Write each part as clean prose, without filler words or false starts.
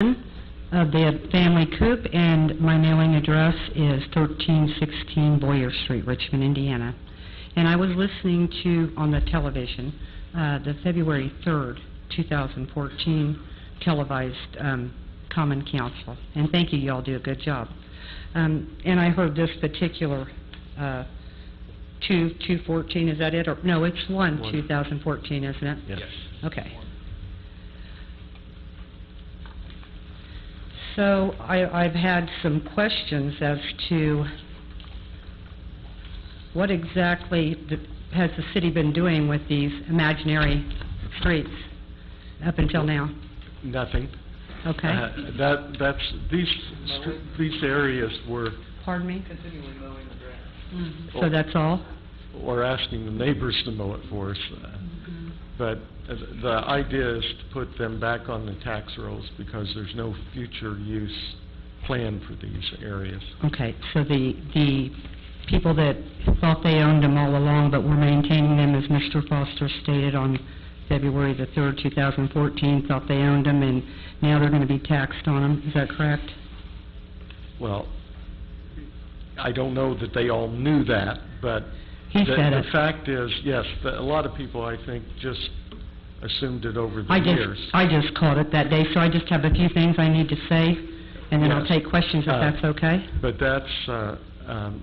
Of the family coop, and my mailing address is 1316 Boyer Street, Richmond, Indiana. And I was listening to, on the television, the February 3rd, 2014 televised Common Council. And thank you, y'all do a good job. And I heard this particular 2-2-14, is that it? Or, no, it's 1-2014, isn't it? Yes. Okay. So I've had some questions as to what exactly has the city been doing with these imaginary streets up until now? Nothing. Okay. These areas were. Pardon me. Continually mowing the grass. Mm-hmm. So that's all. Or asking the neighbors to mow it for us. Mm-hmm. But the idea is to put them back on the tax rolls because there's no future use plan for these areas. Okay, so the people that thought they owned them all along but were maintaining them, as Mr. Foster stated on February the 3rd, 2014, thought they owned them, and now they're going to be taxed on them. Is that correct? Well, I don't know that they all knew that, but the fact is, yes, a lot of people, I think, just assumed it over the years. I just caught it that day, so I just have a few things I need to say, and then yes. I'll take questions if that's okay. But that's,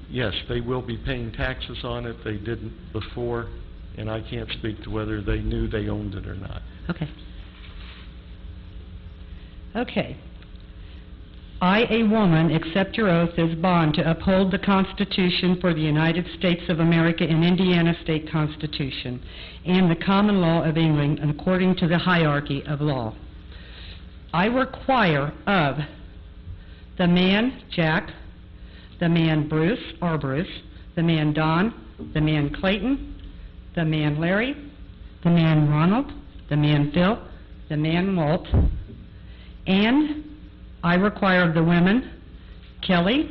yes, they will be paying taxes on it. They didn't before, and I can't speak to whether they knew they owned it or not. Okay. Okay. I, a woman, accept your oath as bond to uphold the Constitution for the United States of America and Indiana State Constitution and the common law of England according to the hierarchy of law. I require of the man Jack, the man Bruce, or Bruce, the man Don, the man Clayton, the man Larry, the man Ronald, the man Phil, the man Walt, and I require of the women, Kelly,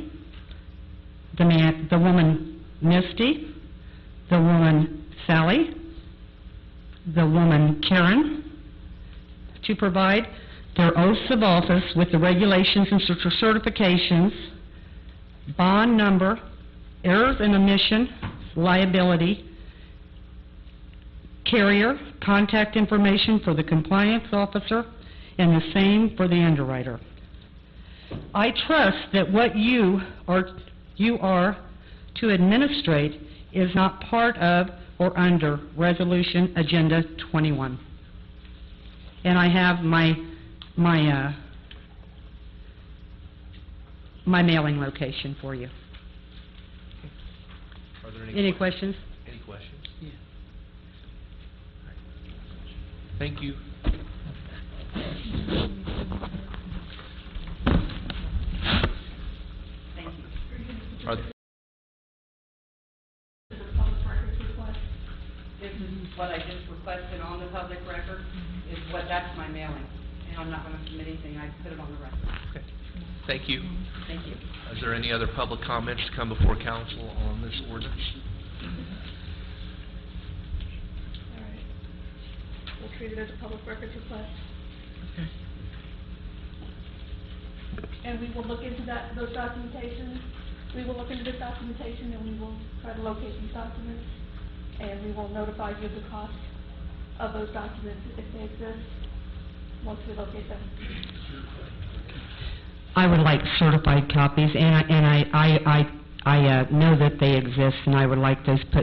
the woman Misty, the woman Sally, the woman Karen, to provide their oaths of office with the regulations and certifications, bond number, errors and omission, liability, carrier, contact information for the compliance officer, and the same for the underwriter. I trust that what you are to administrate is not part of or under Resolution Agenda 21. And I have my mailing location for you. Are there any questions? Any questions? Yeah. Thank you. Is this a public records request? This is what I just requested on the public record. Is what that's my mailing, and I'm not going to submit anything. I put it on the record. Okay. Thank you. Thank you. Is there any other public comments to come before council on this ordinance? All right. We'll treat it as a public records request. Okay. And we will look into that those documentations. We will look into this documentation, and we will try to locate these documents, and we will notify you of the cost of those documents if they exist once we locate them. I would like certified copies, and I know that they exist, and I would like those put